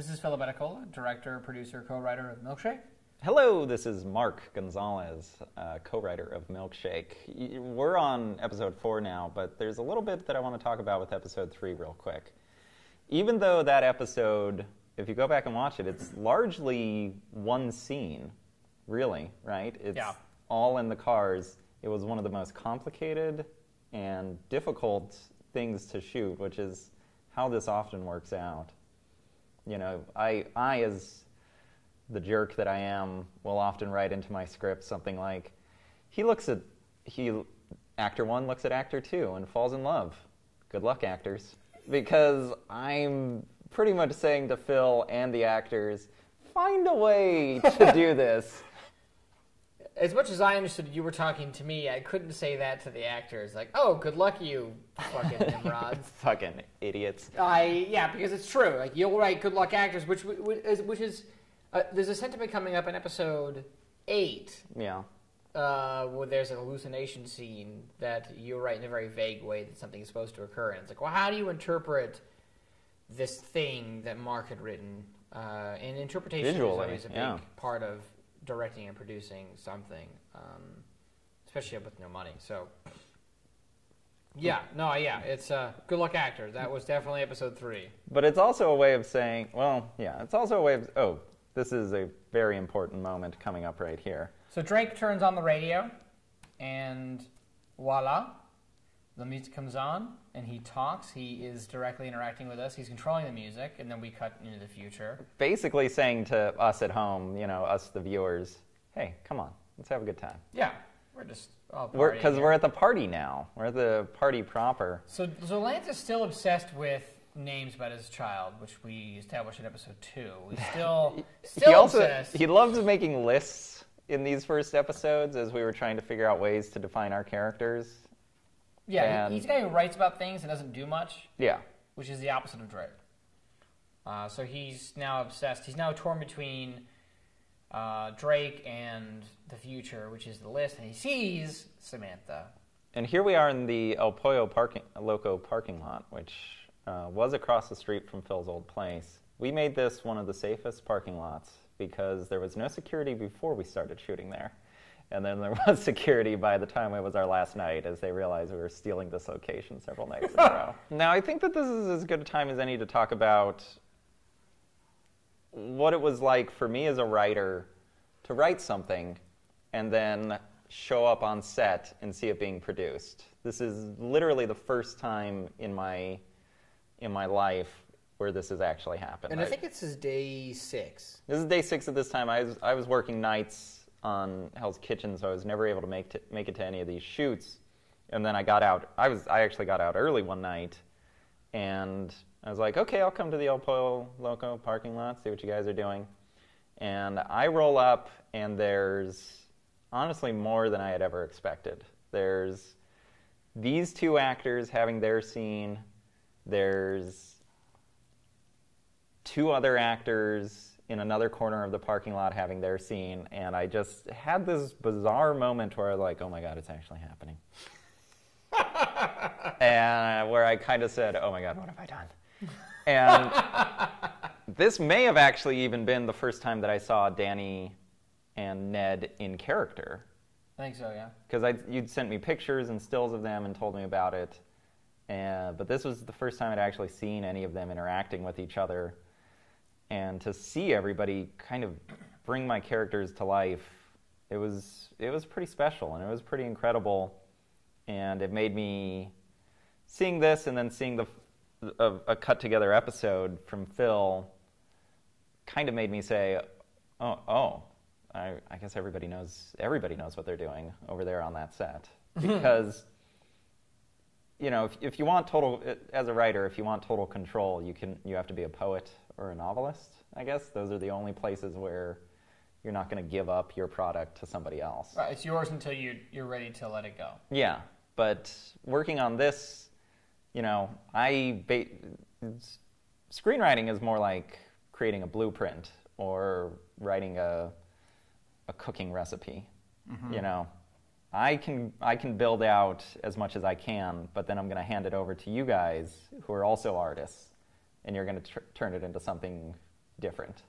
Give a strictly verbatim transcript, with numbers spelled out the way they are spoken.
This is Phil Abatecola, director, producer, co-writer of Milkshake. Hello, this is Mark Gonzalez, uh, co-writer of Milkshake. We're on episode four now, but there's a little bit that I want to talk about with episode three real quick. Even though that episode, if you go back and watch it, it's largely one scene, really, right? It's yeah. all in the cars. It was one of the most complicated and difficult things to shoot, which is how this often works out. You know, I, I as the jerk that I am, will often write into my script something like, he looks at, he, actor one looks at actor two and falls in love. Good luck, actors. Because I'm pretty much saying to Phil and the actors, find a way to do this. As much as I understood you were talking to me, I couldn't say that to the actors. Like, oh, good luck, you fucking nimrods. Fucking idiots. I yeah, because it's true. Like, you'll write good luck actors, which which is uh, there's a sentiment coming up in episode eight. Yeah. Uh, where there's an hallucination scene that you write in a very vague way that something is supposed to occur, and it's like, well, how do you interpret this thing that Mark had written? Uh, and interpretation Visually, is always a big yeah. part of directing and producing something, um, especially with no money. So, yeah, no, yeah, it's uh, good luck, actor. That was definitely episode three. But it's also a way of saying, well, yeah, it's also a way of, oh, this is a very important moment coming up right here. So Drake turns on the radio, and voila, the music comes on, and he talks. He is directly interacting with us. He's controlling the music, and then we cut into the future. Basically saying to us at home, you know, us the viewers, hey, come on, let's have a good time. Yeah, we're just all partying. Because we're, we're at the party now. We're at the party proper. So, so Lance is still obsessed with names about his child, which we established in episode two. He's still, still he also, obsessed. He loves making lists in these first episodes as we were trying to figure out ways to define our characters. Yeah, and he's a guy who writes about things and doesn't do much. Yeah. Which is the opposite of Drake. Uh, so he's now obsessed. He's now torn between uh, Drake and the future, which is the list, and he sees Samantha. And here we are in the El Pollo parking, Loco parking lot, which uh, was across the street from Phil's old place. We made this one of the safest parking lots because there was no security before we started shooting there. And then there was security by the time it was our last night, as they realized we were stealing this location several nights in a row. Now, I think that this is as good a time as any to talk about what it was like for me as a writer to write something and then show up on set and see it being produced. This is literally the first time in my, in my life where this has actually happened. And I, I think it's day six. This is day six at this time. I was, I was working nights on Hell's Kitchen, so I was never able to make to, make it to any of these shoots. And then I got out. I was I actually got out early one night, and I was like, okay, I'll come to the El Pollo Loco parking lot, see what you guys are doing. And I roll up, and there's honestly more than I had ever expected. There's these two actors having their scene. There's two other actors in another corner of the parking lot having their scene, and I just had this bizarre moment where I was like, oh my god, it's actually happening. And where I kind of said, oh my god, what have I done? And this may have actually even been the first time that I saw Danny and Ned in character. I think so, yeah. Because you'd sent me pictures and stills of them and told me about it, and, but this was the first time I'd actually seen any of them interacting with each other. And to see everybody kind of bring my characters to life, it was it was pretty special, and it was pretty incredible. And it made me, seeing this and then seeing the a, a cut-together episode from Phil, kind of made me say, oh, oh I, I guess everybody knows, everybody knows what they're doing over there on that set. Because, you know, if, if you want total, as a writer, if you want total control, you can you have to be a poet or a novelist, I guess. Those are the only places where you're not going to give up your product to somebody else. Right, it's yours until you, you're ready to let it go. Yeah, but working on this, you know, I ba screenwriting is more like creating a blueprint or writing a a cooking recipe. Mm-hmm. You know, I can I can build out as much as I can, but then I'm going to hand it over to you guys who are also artists. And you're going to tr turn it into something different.